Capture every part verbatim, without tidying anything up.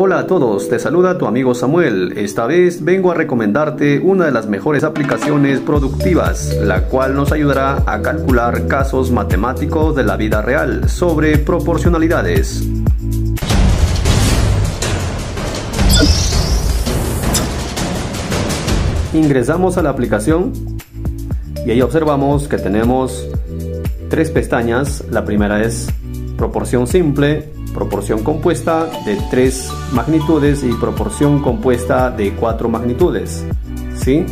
Hola a todos, te saluda tu amigo Samuel. Esta vez vengo a recomendarte una de las mejores aplicaciones productivas, la cual nos ayudará a calcular casos matemáticos de la vida real sobre proporcionalidades. Ingresamos a la aplicación y ahí observamos que tenemos tres pestañas. La primera es proporción simple, proporción compuesta de tres magnitudes y proporción compuesta de cuatro magnitudes, ¿sí?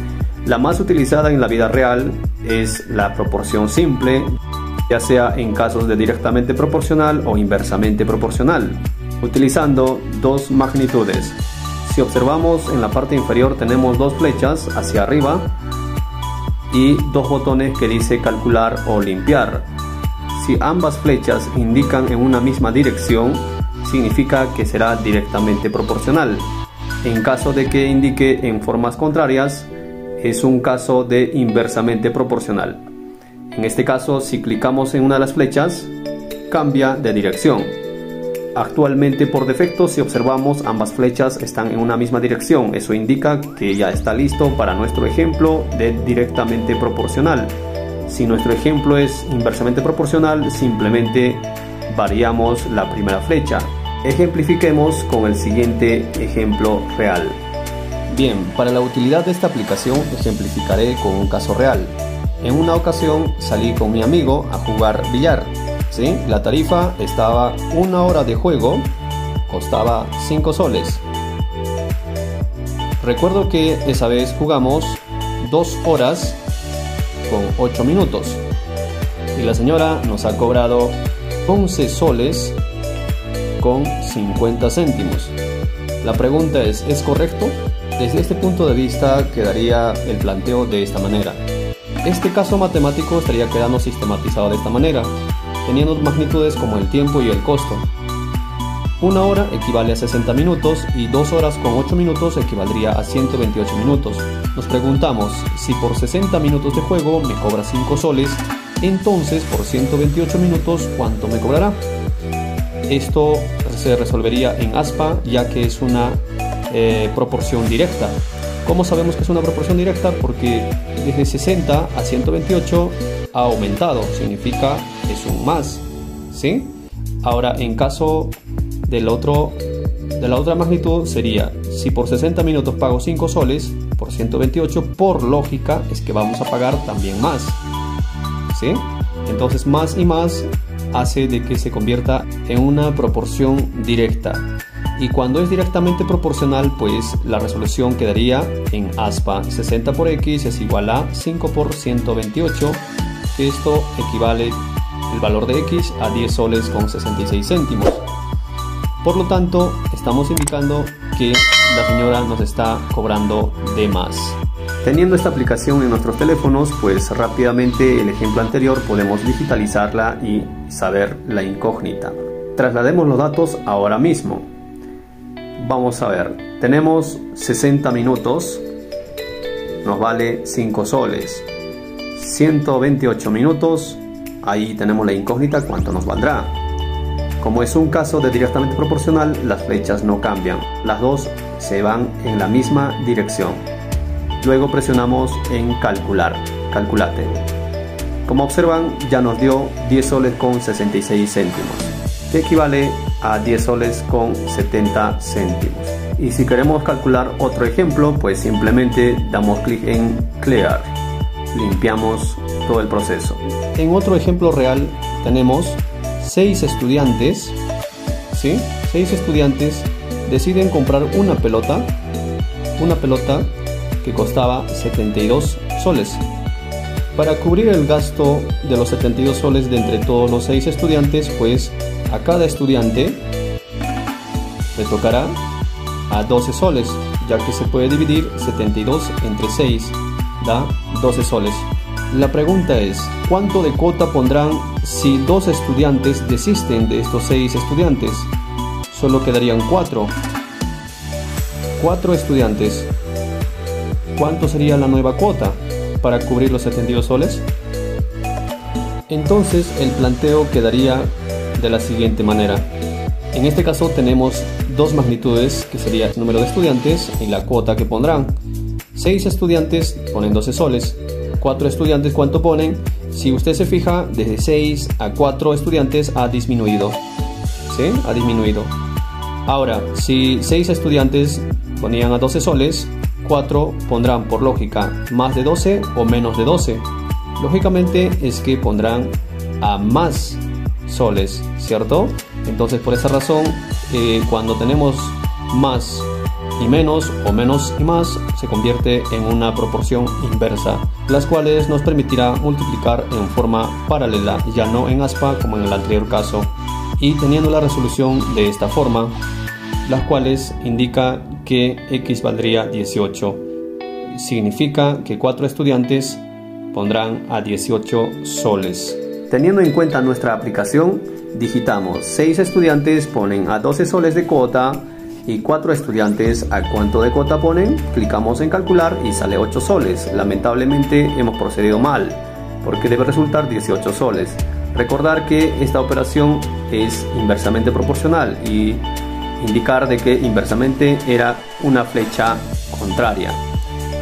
La más utilizada en la vida real es la proporción simple, ya sea en casos de directamente proporcional o inversamente proporcional, utilizando dos magnitudes. Si observamos en la parte inferior tenemos dos flechas hacia arriba y dos botones que dice calcular o limpiar. Si ambas flechas indican en una misma dirección, significa que será directamente proporcional. En caso de que indique en formas contrarias, es un caso de inversamente proporcional. En este caso, si clicamos en una de las flechas, cambia de dirección. Actualmente, por defecto, si observamos, ambas flechas están en una misma dirección. Eso indica que ya está listo para nuestro ejemplo de directamente proporcional. Si nuestro ejemplo es inversamente proporcional, simplemente variamos la primera flecha. Ejemplifiquemos con el siguiente ejemplo real. Bien, para la utilidad de esta aplicación ejemplificaré con un caso real. En una ocasión salí con mi amigo a jugar billar, ¿sí? La tarifa estaba una hora de juego, costaba cinco soles. Recuerdo que esa vez jugamos dos horas con ocho minutos y la señora nos ha cobrado once soles con cincuenta céntimos. La pregunta es, ¿es correcto? Desde este punto de vista quedaría el planteo de esta manera. Este caso matemático estaría quedando sistematizado de esta manera, teniendo magnitudes como el tiempo y el costo. Una hora equivale a sesenta minutos y dos horas con ocho minutos equivaldría a ciento veintiocho minutos. Nos preguntamos, si por sesenta minutos de juego me cobra cinco soles, entonces por ciento veintiocho minutos, ¿cuánto me cobrará? Esto se resolvería en ASPA, ya que es una eh, proporción directa. ¿Cómo sabemos que es una proporción directa? Porque desde sesenta a ciento veintiocho ha aumentado, significa es un más, ¿sí? Ahora, en caso del otro, de la otra magnitud sería, si por sesenta minutos pago cinco soles, por ciento veintiocho, por lógica es que vamos a pagar también más, ¿sí? Entonces más y más hace de que se convierta en una proporción directa. Y cuando es directamente proporcional, pues la resolución quedaría en ASPA. sesenta por X es igual a cinco por ciento veintiocho, que esto equivale el valor de X a diez soles con sesenta y seis céntimos. Por lo tanto, estamos indicando que la señora nos está cobrando de más. Teniendo esta aplicación en nuestros teléfonos, pues rápidamente el ejemplo anterior podemos digitalizarla y saber la incógnita. Traslademos los datos ahora mismo. Vamos a ver, tenemos sesenta minutos, nos vale cinco soles. ciento veintiocho minutos, ahí tenemos la incógnita, ¿cuánto nos valdrá? Como es un caso de directamente proporcional, las flechas no cambian, las dos se van en la misma dirección. Luego presionamos en calcular, calculate. Como observan, ya nos dio diez soles con sesenta y seis céntimos, que equivale a diez soles con setenta céntimos. Y si queremos calcular otro ejemplo, pues simplemente damos clic en clear, limpiamos todo el proceso. En otro ejemplo real tenemos seis estudiantes, ¿sí? seis estudiantes deciden comprar una pelota, una pelota que costaba setenta y dos soles. Para cubrir el gasto de los setenta y dos soles de entre todos los seis estudiantes, pues a cada estudiante le tocará a doce soles, ya que se puede dividir setenta y dos entre seis, da doce soles. La pregunta es, ¿cuánto de cuota pondrán si dos estudiantes desisten de estos seis estudiantes? Solo quedarían cuatro. Cuatro estudiantes. ¿Cuánto sería la nueva cuota para cubrir los setenta y dos soles? Entonces el planteo quedaría de la siguiente manera. En este caso tenemos dos magnitudes, que sería el número de estudiantes y la cuota que pondrán. seis estudiantes ponen doce soles, cuatro estudiantes ¿cuánto ponen? Si usted se fija, desde seis a cuatro estudiantes ha disminuido, ¿sí? Ha disminuido. Ahora, si seis estudiantes ponían a doce soles, cuatro pondrán por lógica más de doce o menos de doce. Lógicamente es que pondrán a más soles, ¿cierto? Entonces por esa razón, eh, cuando tenemos más y menos o menos y más, se convierte en una proporción inversa, las cuales nos permitirá multiplicar en forma paralela, ya no en aspa como en el anterior caso, y teniendo la resolución de esta forma, las cuales indica que x valdría dieciocho. Significa que cuatro estudiantes pondrán a dieciocho soles. Teniendo en cuenta nuestra aplicación, digitamos seis estudiantes ponen a doce soles de cuota y cuatro estudiantes a cuánto de cuota ponen, clicamos en calcular y sale ocho soles. Lamentablemente hemos procedido mal, porque debe resultar dieciocho soles. Recordar que esta operación es inversamente proporcional y indicar de que inversamente era una flecha contraria.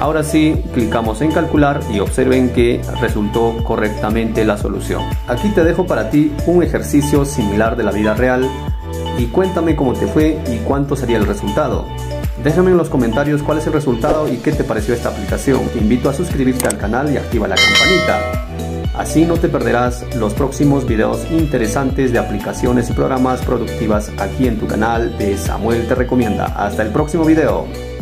Ahora sí, clicamos en calcular y observen que resultó correctamente la solución. Aquí te dejo para ti un ejercicio similar de la vida real y cuéntame cómo te fue y cuánto sería el resultado. Déjame en los comentarios cuál es el resultado y qué te pareció esta aplicación. Te invito a suscribirte al canal y activa la campanita. Así no te perderás los próximos videos interesantes de aplicaciones y programas productivas aquí en tu canal de Samuel Te Recomienda. Hasta el próximo video.